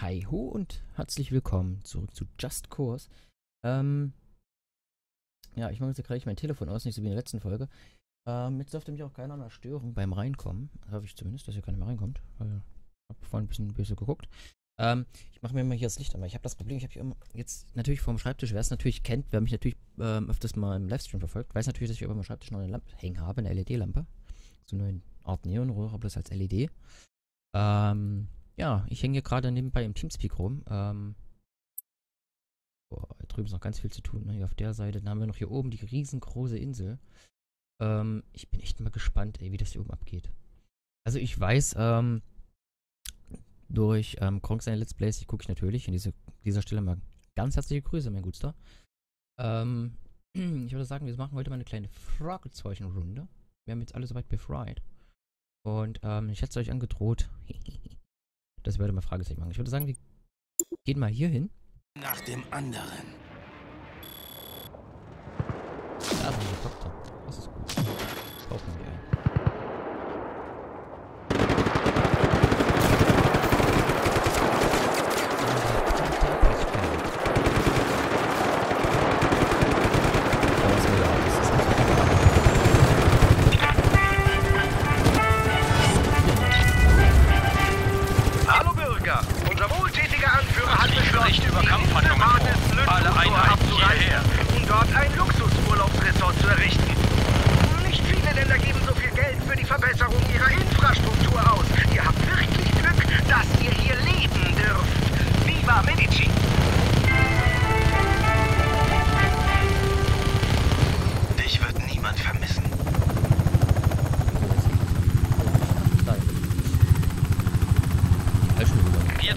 Hi ho und herzlich willkommen zurück zu Just Cause. Ja, ich mache jetzt gleich mein Telefon aus, nicht so wie in der letzten Folge. Jetzt dürfte mich auch keiner mehr stören beim Reinkommen. Das hoffe ich zumindest, dass hier keiner mehr reinkommt. Ich habe vorhin ein bisschen böse geguckt. Ich mache mir mal hier das Licht an, weil ich habe das Problem, ich habe hier immer jetzt natürlich vorm Schreibtisch, wer es natürlich kennt, wer mich natürlich öfters mal im Livestream verfolgt, weiß natürlich, dass ich über meinem Schreibtisch noch eine Lampe hängen habe, eine LED-Lampe. So eine Art Neonröhre, bloß als LED. Ja, ich hänge hier gerade nebenbei im Teamspeak rum. Boah, hier drüben ist noch ganz viel zu tun, ne? Hier auf der Seite. Dann haben wir noch hier oben die riesengroße Insel. Ich bin echt mal gespannt, ey, wie das hier oben abgeht. Also ich weiß, durch Kong seine Let's Plays, die gucke ich natürlich an dieser Stelle mal ganz herzliche Grüße, mein Gutster. Ich würde sagen, wir machen heute mal eine kleine Fragezeichenrunde. Wir haben jetzt alle soweit befreit. Und ich hätte es euch angedroht. Das würde mal Fragezeichen machen. Ich würde sagen, wir gehen mal hier hin. Nach dem anderen. Da sind wir Doktor. Das ist gut. Kaufen wir ein.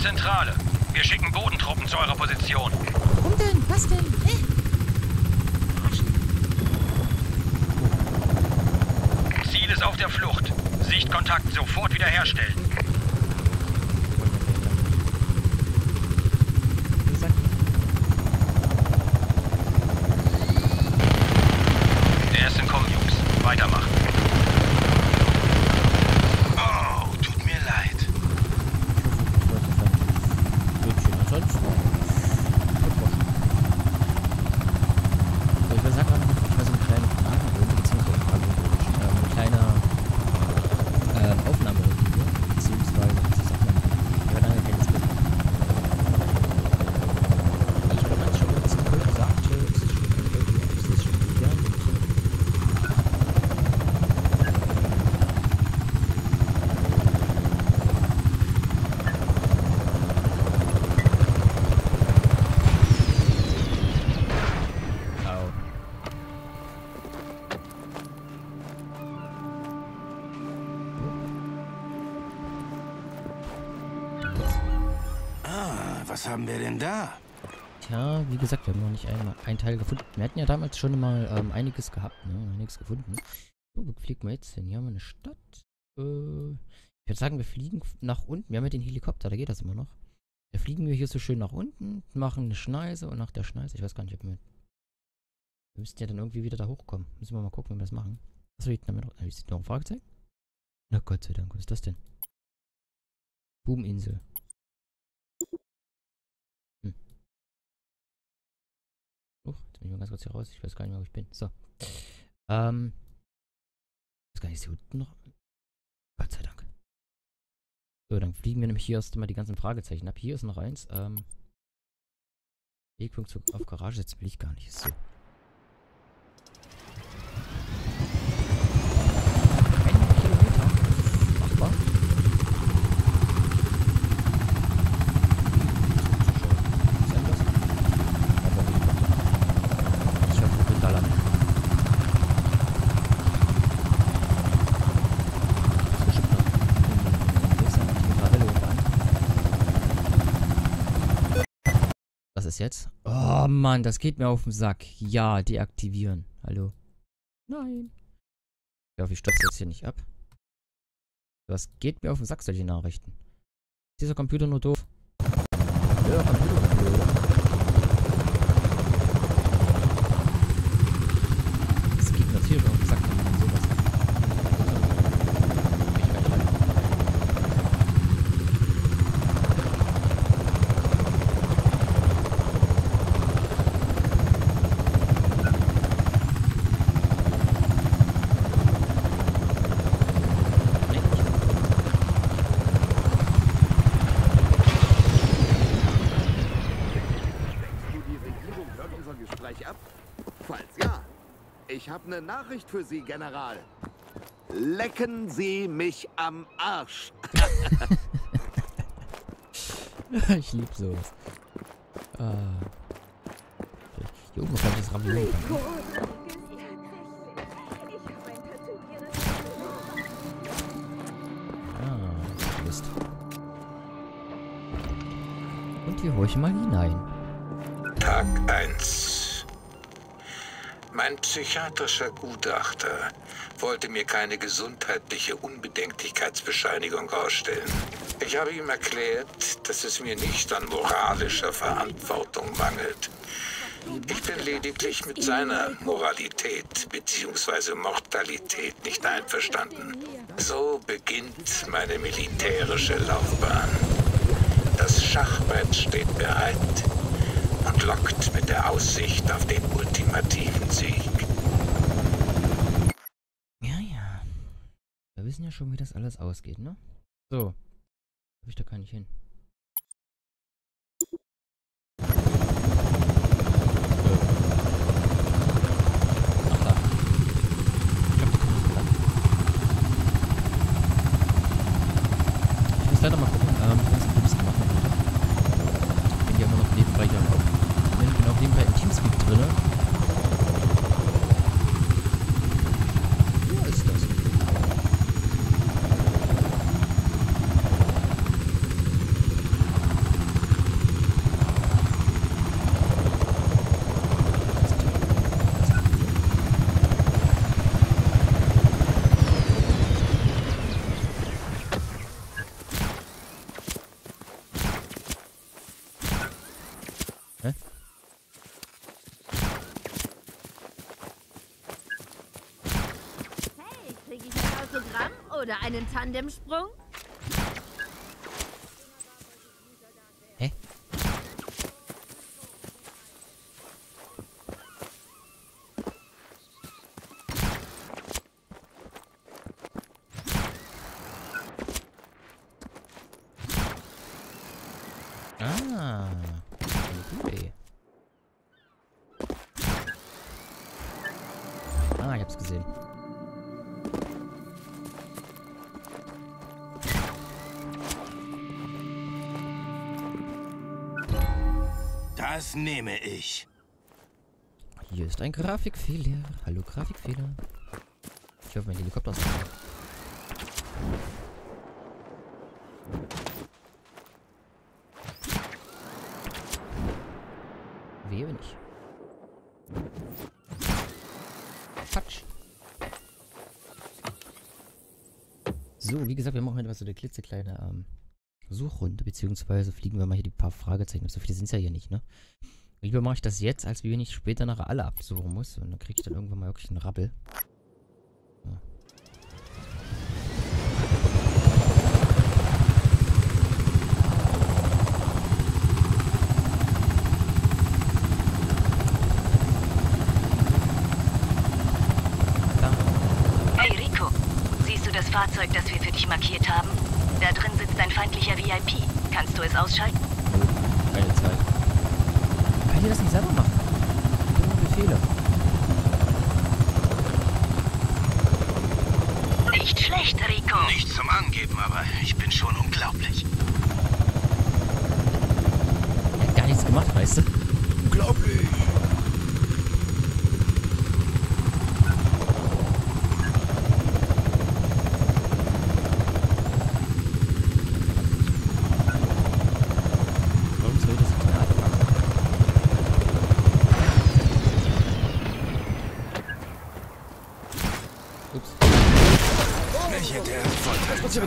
Zentrale. Wir schicken Bodentruppen zu eurer Position. Warum denn? Was denn? Ziel ist auf der Flucht. Sichtkontakt sofort wiederherstellen. Der ist in Kong, Jungs. Weitermachen. Was haben wir denn da? Tja, wie gesagt, wir haben noch nicht einmal einen Teil gefunden. Wir hatten ja damals schon mal einiges gehabt, ne? Einiges gefunden. So, wo fliegen wir jetzt hin? Hier haben wir eine Stadt. Ich würde sagen, wir fliegen nach unten. Wir haben ja den Helikopter, da geht das immer noch. Da fliegen wir hier so schön nach unten, machen eine Schneise und nach der Schneise, ich weiß gar nicht, ob wir... Wir müssten ja dann irgendwie wieder da hochkommen. Müssen wir mal gucken, wenn wir das machen. Achso, hier ist noch ein Fragezeichen. Na Gott sei Dank, was ist das denn? Boominsel. Jetzt bin ich mal ganz kurz hier raus. Ich weiß gar nicht mehr, wo ich bin. So. Ist gar nicht so unten noch. Gott sei Dank. So, dann fliegen wir nämlich hier erst mal die ganzen Fragezeichen ab. Hier ist noch eins. Wegpunkt auf Garage setzen will ich gar nicht. So. Jetzt. Oh Mann, das geht mir auf den Sack. Ja, deaktivieren. Hallo. Nein. Ich hoffe, ich stürze jetzt hier nicht ab. Das geht mir auf den Sack, solche Nachrichten. Ist dieser Computer nur doof? Ja, das geht natürlich auf den Sack. Ich habe eine Nachricht für Sie, General. Lecken Sie mich am Arsch. Ich liebe sowas. Hier oben kann ich das Ravioli. Ah, Mist. Und hier hole ich mal hinein. Tag 1. Mein psychiatrischer Gutachter wollte mir keine gesundheitliche Unbedenklichkeitsbescheinigung ausstellen. Ich habe ihm erklärt, dass es mir nicht an moralischer Verantwortung mangelt. Ich bin lediglich mit seiner Moralität bzw. Mortalität nicht einverstanden. So beginnt meine militärische Laufbahn. Das Schachbrett steht bereit und lockt mit der Aussicht auf den ultimativen Sieg. Ja, ja. Wir wissen ja schon, wie das alles ausgeht, ne? So. Da kann ich hin. Leider mal gucken, was ich Teams gemacht habe. Ich bin ja immer noch nebenbei hier auf. Ich bin auch nebenbei im Teamspeak drin. Wo ist das? Oder einen Tandemsprung? Hä? Ah, okay. Ah, ich hab's gesehen. Das nehme ich. Hier ist ein Grafikfehler. Hallo, Grafikfehler. Ich hoffe, mein Helikopter ist da. Wehe bin ich. Quatsch. So, wie gesagt, wir machen heute mal so eine klitzekleine Suchrunde, beziehungsweise fliegen wir mal hier die paar Fragezeichen. So viele sind es ja hier nicht, ne? Lieber mache ich das jetzt, als wenn ich später nachher alle absuchen muss. Und dann kriege ich dann irgendwann mal wirklich einen Rabbel. Ja. Hey Rico, siehst du das Fahrzeug, das wir für dich markiert haben? Da drin sitzt ein feindlicher VIP. Kannst du es ausschalten? Keine Zeit. Kann ihr das nicht selber machen? Dumme Befehle. Nicht schlecht, Rico. Nicht zum Angeben, aber ich bin schon unglaublich. Er hat gar nichts gemacht, weißt du? Unglaublich.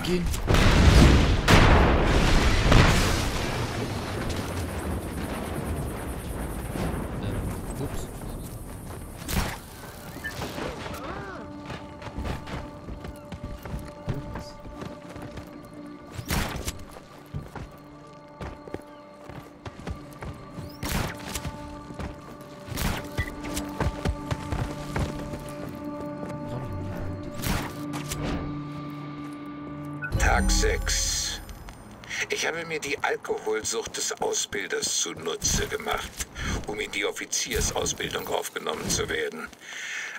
Gehen. Ups. Tag 6. Ich habe mir die Alkoholsucht des Ausbilders zunutze gemacht, um in die Offiziersausbildung aufgenommen zu werden.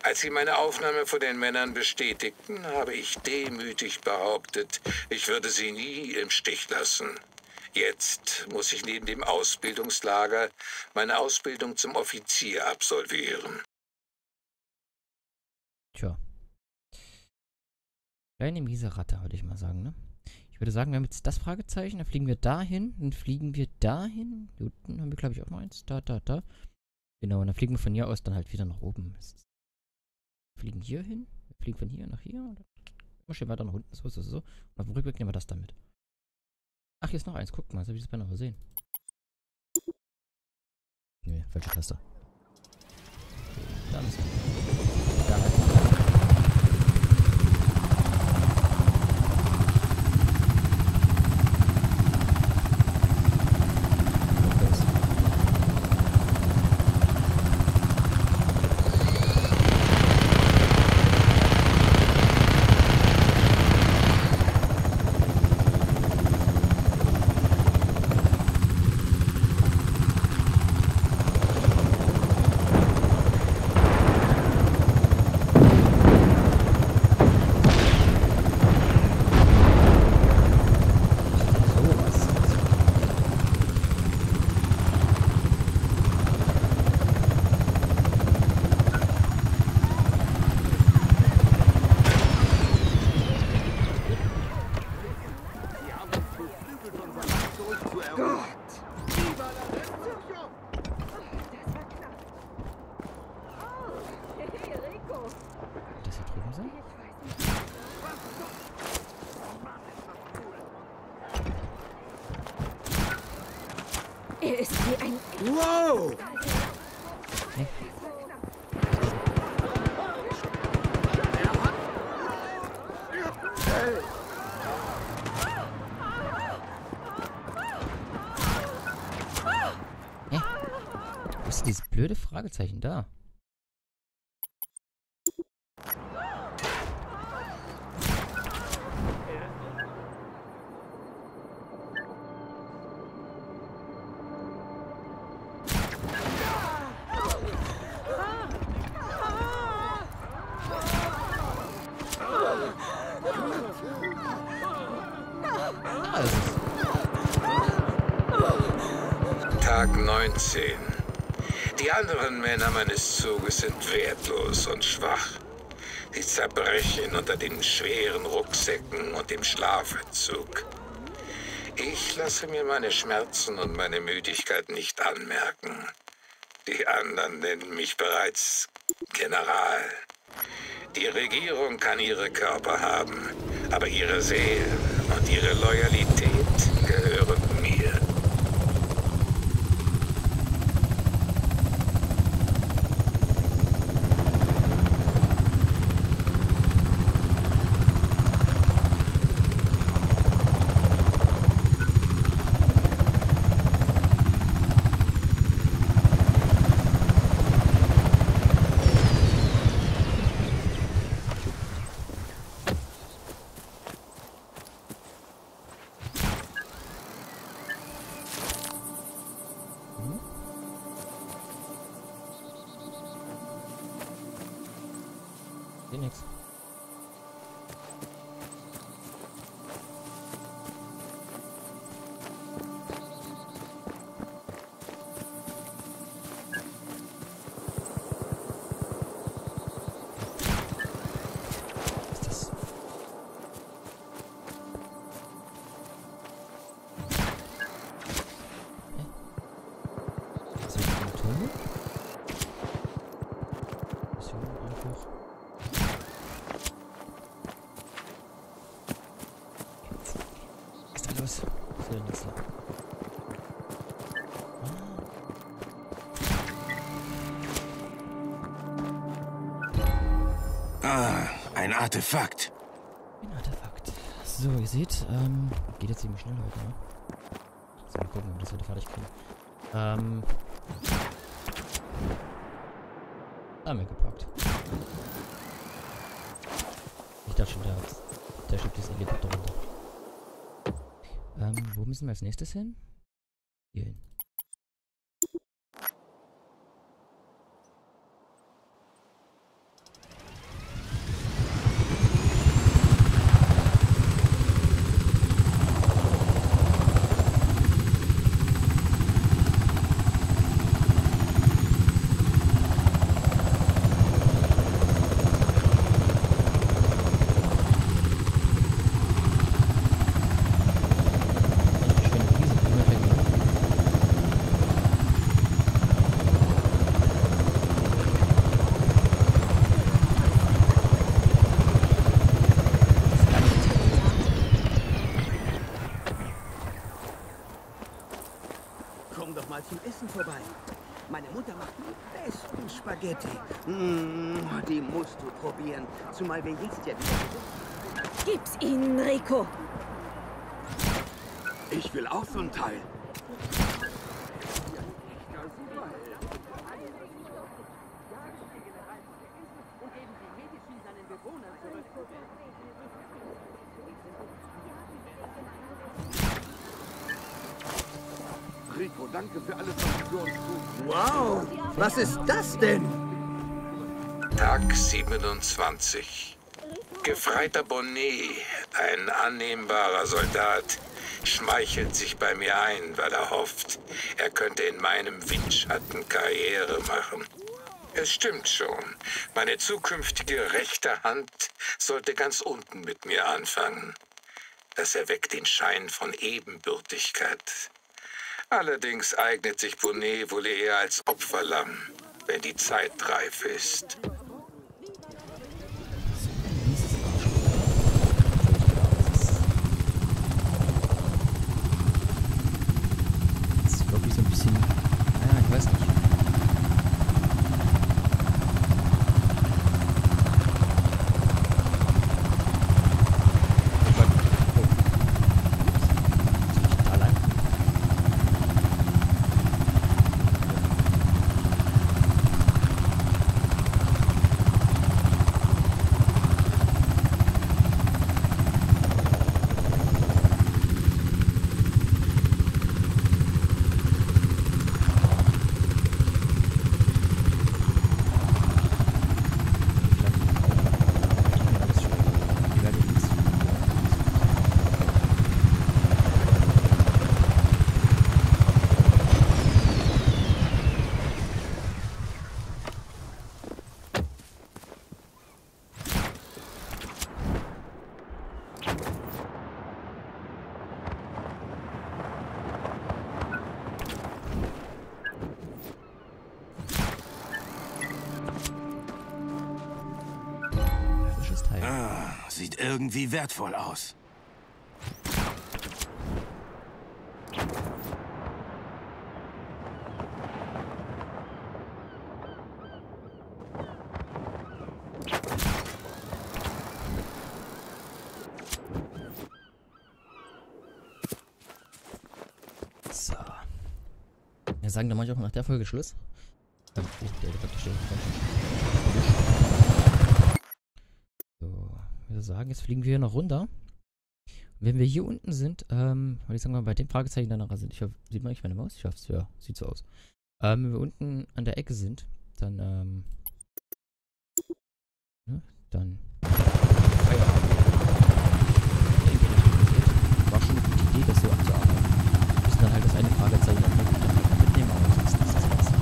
Als sie meine Aufnahme vor den Männern bestätigten, habe ich demütig behauptet, ich würde sie nie im Stich lassen. Jetzt muss ich neben dem Ausbildungslager meine Ausbildung zum Offizier absolvieren. Tja. Kleine miese Ratte, würde ich mal sagen, ne? Ich würde sagen, wir haben jetzt das Fragezeichen, dann fliegen wir dahin, dann fliegen wir dahin. Gut, dann haben wir, glaube ich, auch noch eins. Da. Genau, und dann fliegen wir von hier aus dann halt wieder nach oben. Wir fliegen hier hin, wir fliegen von hier nach hier. Und dann schön weiter nach unten, so. Und auf dem Rückweg nehmen wir das damit. Ach, hier ist noch eins, guck mal, das habe ich das beinahe übersehen. Nee, falsche Taste. Da müssen wir. Da halt. Er ist wie ein... Wow! Okay. Hey. Wo ist dieses blöde Fragezeichen da? Tag 19. Die anderen Männer meines Zuges sind wertlos und schwach. Sie zerbrechen unter den schweren Rucksäcken und dem Schlafentzug. Ich lasse mir meine Schmerzen und meine Müdigkeit nicht anmerken. Die anderen nennen mich bereits General. Die Regierung kann ihre Körper haben, aber ihre Seelen und ihre Loyalität gehören mir. Nix. Ah, ein Artefakt. Ein Artefakt. So, ihr seht, geht jetzt ziemlich schnell heute, ne? So, mal gucken, ob wir das heute fertig kriegen. Haben wir gepackt. Ich dachte schon, der schiebt das Helikopter runter. Wo müssen wir als nächstes hin? Hier hin. komm doch mal zum Essen vorbei. Meine Mutter macht die besten Spaghetti. Die musst du probieren. Zumal wir jetzt ja die... Gib's ihnen, Rico. Ich will auch so ein Teil. Rico, danke für alles, was du für uns tust. Wow, was ist das denn? Tag 27. Gefreiter Bonnet, ein annehmbarer Soldat, schmeichelt sich bei mir ein, weil er hofft, er könnte in meinem Windschatten Karriere machen. Es stimmt schon. Meine zukünftige rechte Hand sollte ganz unten mit mir anfangen. Das erweckt den Schein von Ebenbürtigkeit. Allerdings eignet sich Bonnet wohl eher als Opferlamm, wenn die Zeit reif ist. Das ist wirklich so ein bisschen... Ja, ich weiß nicht. Sieht irgendwie wertvoll aus. So. Ja, sagen wir manchmal auch nach der Folge Schluss. Sagen, jetzt fliegen wir hier noch runter. Wenn wir hier unten sind, würde ich sagen, bei dem Fragezeichen danach sind. Sieht man eigentlich meine Maus? Ich hoffe es, ja, sieht so aus. Wenn wir unten an der Ecke sind, dann, ne, dann... War schon eine gute Idee, das so abzuarbeiten. Wir müssen dann halt das eine Fragezeichen dann mitnehmen, aber sonst ist das was.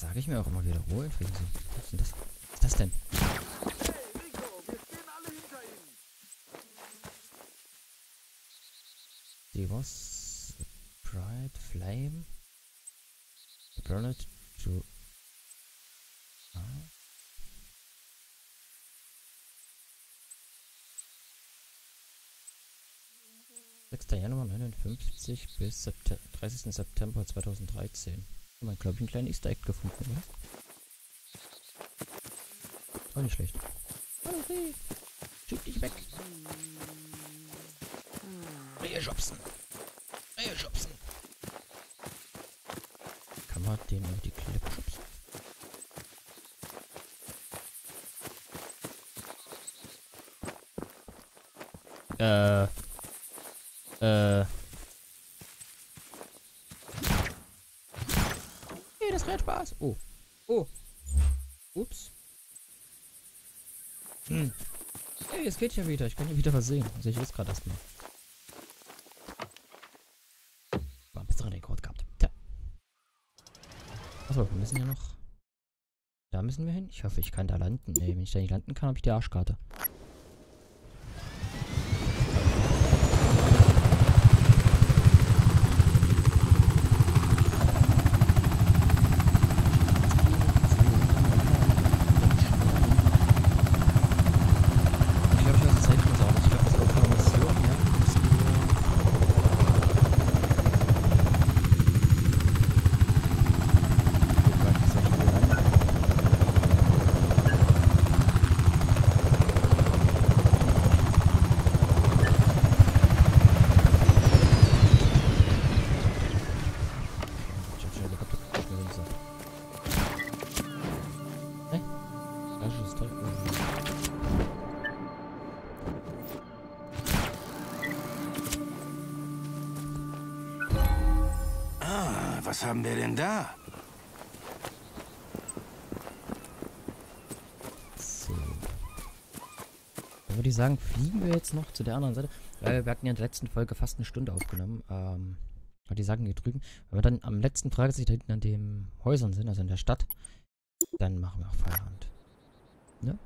Sage ich mir auch immer wieder. Ruhe in Frieden. Was ist denn das? Was ist das denn? Hey, Rico, wir stehen alle hinter ihm. Devos, Pride, Flame, Bonnet, Joe. Ah. Januar 1959 bis 30. September 2013. Man glaube ich einen kleinen Easter Egg gefunden, oder? Auch nicht schlecht. Okay. Schieb dich weg. Rehe Jobson. Kann man den über die Klippe schubsen? Nee, das macht Spaß. Oh. Oh. Ups. Hm. Hey, es geht ja wieder. Ich kann hier wieder was sehen. Also ich weiß gerade erstmal. War ein besseren Rekord gehabt. Tja. Achso, wir müssen ja noch... Da müssen wir hin. Ich hoffe, ich kann da landen. Nee, wenn ich da nicht landen kann, habe ich die Arschkarte. Was haben wir denn da? So. Dann würde ich sagen, fliegen wir jetzt noch zu der anderen Seite. Weil wir hatten ja in der letzten Folge fast eine Stunde aufgenommen. Die Sachen hier drüben. Wenn wir dann am letzten Tag sich da hinten an den Häusern sind, also in der Stadt, dann machen wir auch Feierabend. Ne?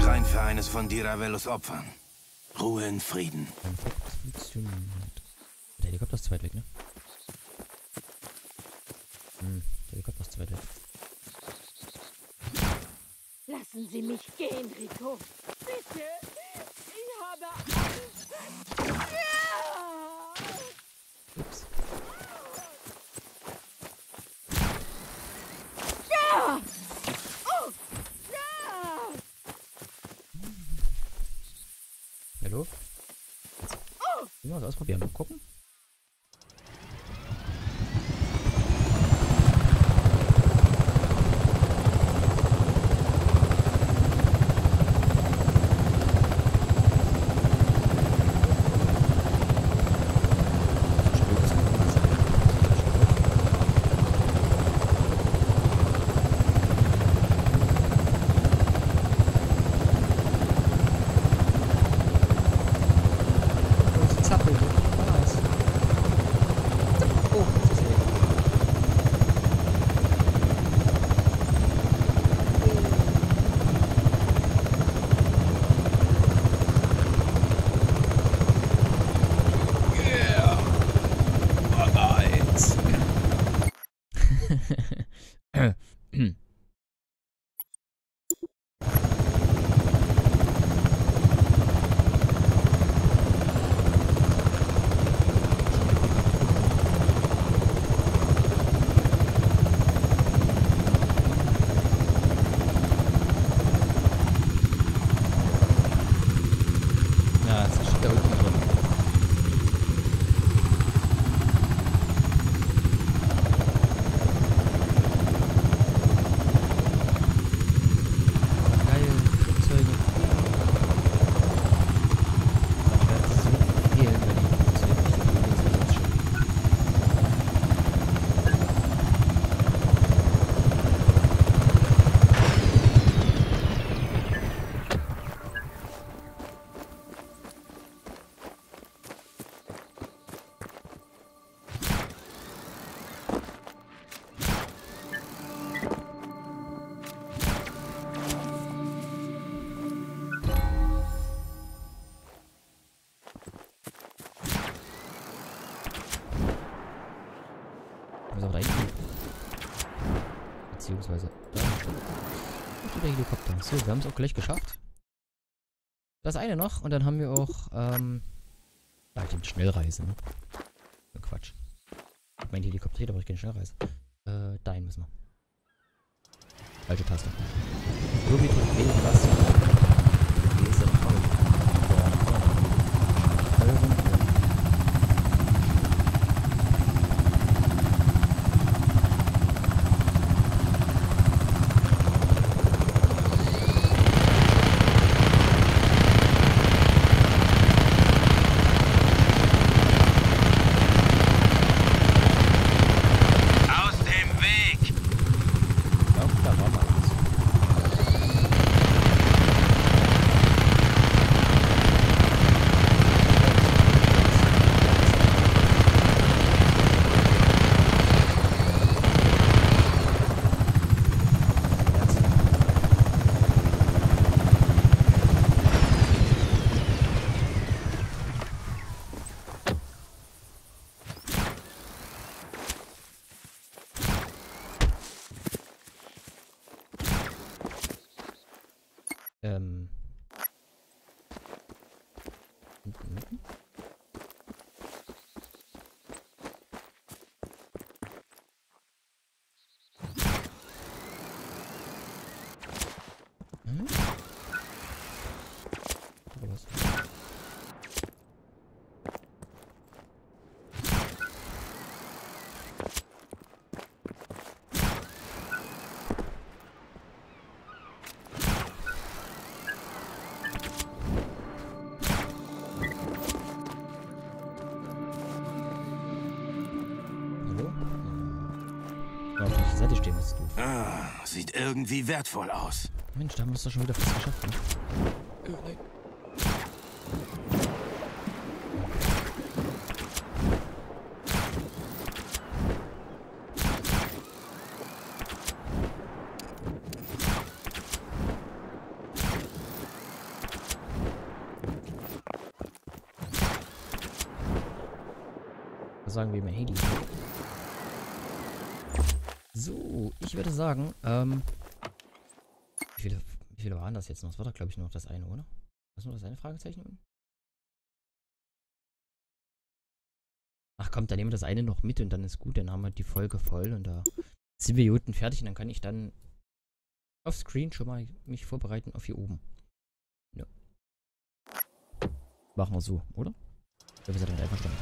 Schrein für eines von Dirabellos Opfern. Ruhe in Frieden. Der Helikopter ist zu weit weg, ne? Der Helikopter ist zu weit weg. Lassen Sie mich gehen, Rico. Bitte. Ich habe Angst. Ja! Ups. Hallo? Mal was ausprobieren. Mal gucken. Nice. Was haben wir da hinten? Beziehungsweise da. Und der Helikopter. So, wir haben es auch gleich geschafft. Das eine noch und dann haben wir auch, ja, ich bin Schnellreisen, ne? Quatsch. Ich meine Helikopter, aber ich kann Schnellreisen. Dahin müssen wir. Falsche Taste. So wie stehen, sieht irgendwie wertvoll aus. Mensch, da haben wir es doch schon wieder fast geschafft. Ne? Nein. Was sagen wir, mein Heli? So, ich würde sagen, wie viele waren das jetzt noch? Das war doch, glaube ich, nur noch das eine, oder? Was nur das eine Fragezeichen? Ach komm, dann nehmen wir das eine noch mit und dann ist gut. Dann haben wir die Folge voll und da sind wir unten fertig. Und dann kann ich dann auf Screen schon mal mich vorbereiten auf hier oben. Ja. Machen wir so, oder? Ich glaube, wir sind damit einverstanden.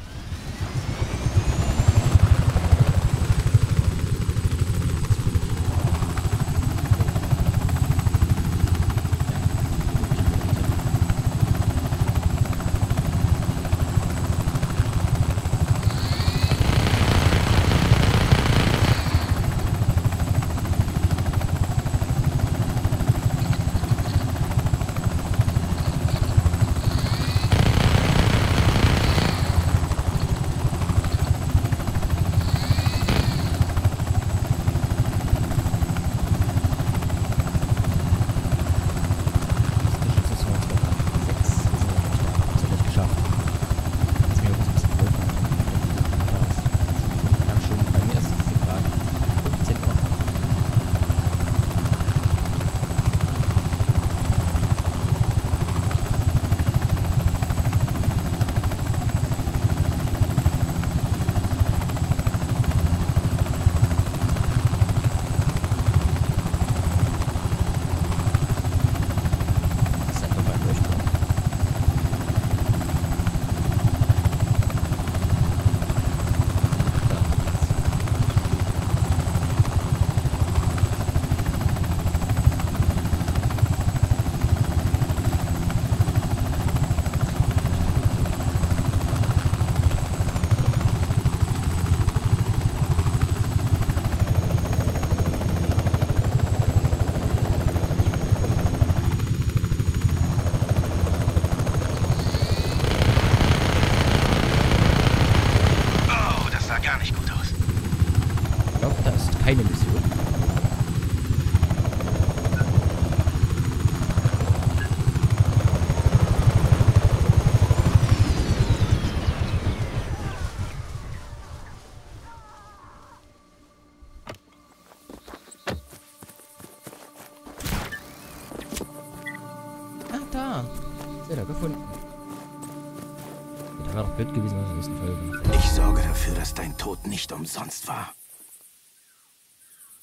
blöd gewesen in der nächsten Folge. Ich sorge dafür, dass dein Tod nicht umsonst war.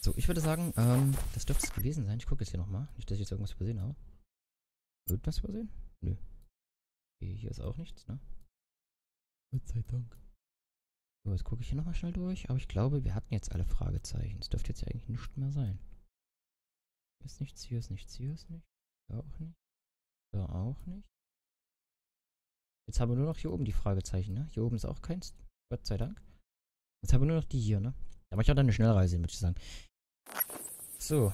So, ich würde sagen, das dürfte es gewesen sein. Ich gucke jetzt hier nochmal. Nicht, dass ich jetzt irgendwas übersehen habe. Irgendwas übersehen? Nö. Okay, hier ist auch nichts, ne? Gott sei Dank. So, jetzt gucke ich hier nochmal schnell durch. Aber ich glaube, wir hatten jetzt alle Fragezeichen. Es dürfte jetzt ja eigentlich nichts mehr sein. Hier ist nichts, hier ist nichts, hier ist nichts. Hier auch nicht. Da auch nicht. Jetzt haben wir nur noch hier oben die Fragezeichen, ne? Hier oben ist auch keins. Gott sei Dank. Jetzt haben wir nur noch die hier, ne? Da mache ich auch dann eine Schnellreise hin, würde ich sagen. So,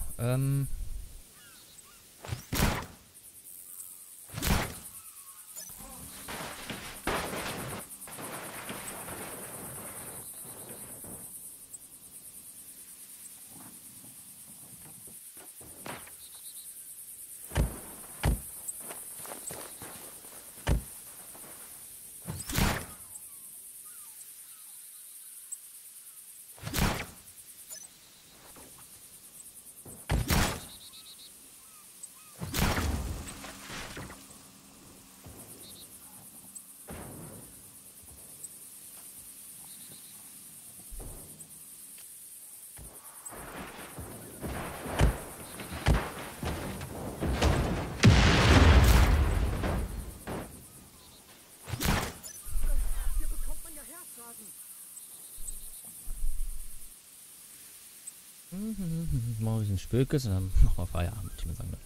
machen wir ein bisschen Spökes und dann machen wir Feierabend, würde ich mal sagen.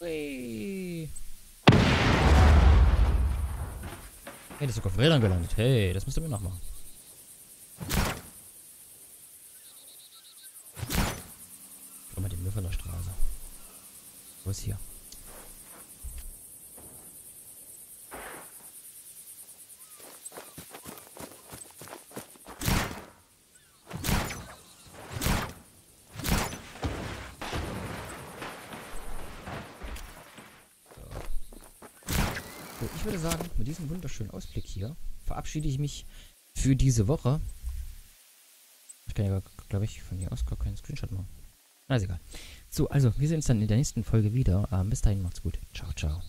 Hey, das ist sogar auf Rädern gelandet. Hey, das müsst ihr mir noch machen. Schau mal den Müll von der Straße. Wo ist hier? Ich würde sagen, mit diesem wunderschönen Ausblick hier verabschiede ich mich für diese Woche. Ich kann ja, glaube ich, von hier aus gar keinen Screenshot machen. Na, ist egal. So, also, wir sehen uns dann in der nächsten Folge wieder. Bis dahin, macht's gut. Ciao, ciao.